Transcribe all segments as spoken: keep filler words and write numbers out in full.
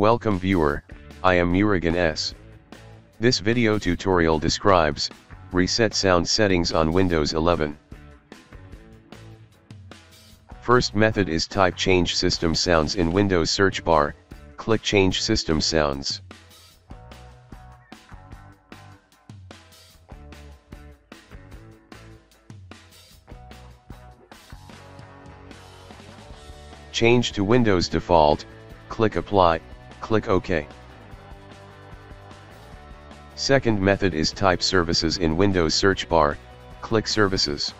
Welcome viewer, I am Murugan S. This video tutorial describes, reset sound settings on Windows eleven. First method is type change system sounds in Windows search bar, click change system sounds. Change to Windows default, click apply, click OK. Second method is type services in Windows search bar, click services.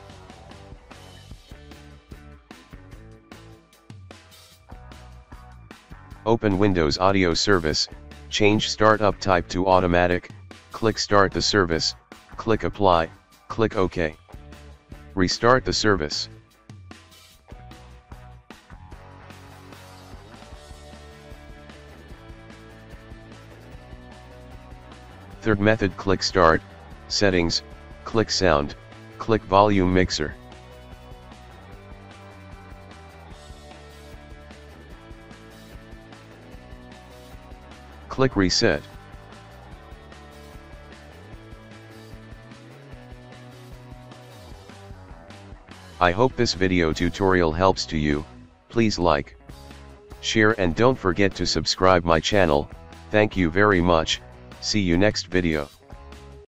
Open Windows audio service, change startup type to automatic, click start the service, click apply, click OK. Restart the service. Third method, click start, settings, click sound, click volume mixer. Click reset. I hope this video tutorial helps to you. Please like, share and don't forget to subscribe my channel. Thank you very much. See you next video.